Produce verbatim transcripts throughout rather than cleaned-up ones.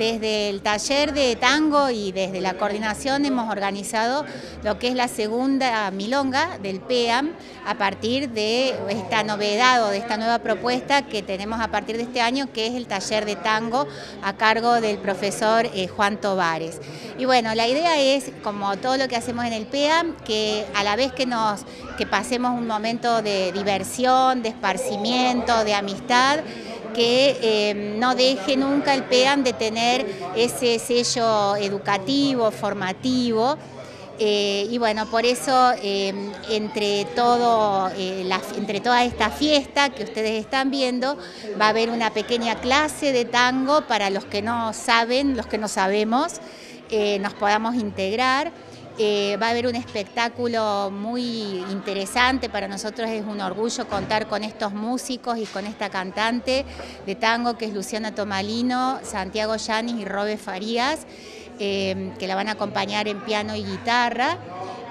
Desde el taller de tango y desde la coordinación hemos organizado lo que es la segunda milonga del PEAM a partir de esta novedad o de esta nueva propuesta que tenemos a partir de este año, que es el taller de tango a cargo del profesor eh, Juan Tovares. Y bueno, la idea es, como todo lo que hacemos en el PEAM, que a la vez que, nos, que pasemos un momento de diversión, de esparcimiento, de amistad, que eh, no deje nunca el PEAM de tener ese sello educativo, formativo, eh, y bueno, por eso eh, entre, todo, eh, la, entre toda esta fiesta que ustedes están viendo, va a haber una pequeña clase de tango para los que no saben, los que no sabemos, eh, nos podamos integrar. Eh, va a haber un espectáculo muy interesante, para nosotros es un orgullo contar con estos músicos y con esta cantante de tango que es Luciana Tomalino, Santiago Yanis y Robe Farías, eh, que la van a acompañar en piano y guitarra.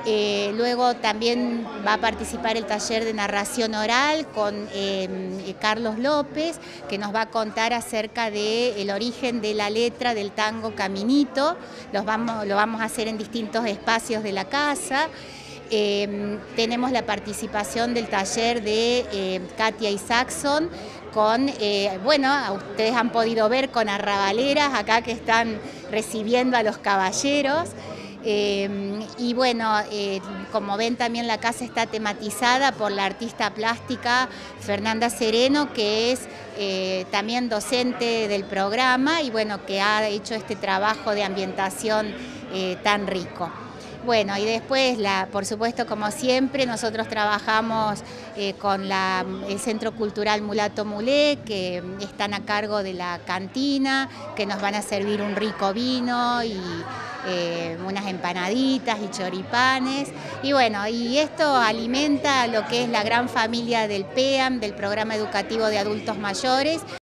Eh, luego también va a participar el taller de narración oral con eh, Carlos López, que nos va a contar acerca del origen de la letra del tango Caminito. Los vamos, lo vamos a hacer en distintos espacios de la casa. Eh, tenemos la participación del taller de eh, Katia Isaacson con, eh, bueno, ustedes han podido ver con arrabaleras acá que están recibiendo a los caballeros. Eh, y bueno, eh, como ven también la casa está tematizada por la artista plástica Fernanda Sereno, que es eh, también docente del programa y bueno, que ha hecho este trabajo de ambientación eh, tan rico. Bueno, y después, la, por supuesto, como siempre, nosotros trabajamos eh, con la, el Centro Cultural Mulato Mulé, que están a cargo de la cantina, que nos van a servir un rico vino y eh, unas empanaditas y choripanes. Y bueno, y esto alimenta lo que es la gran familia del PEAM, del Programa Educativo de Adultos Mayores,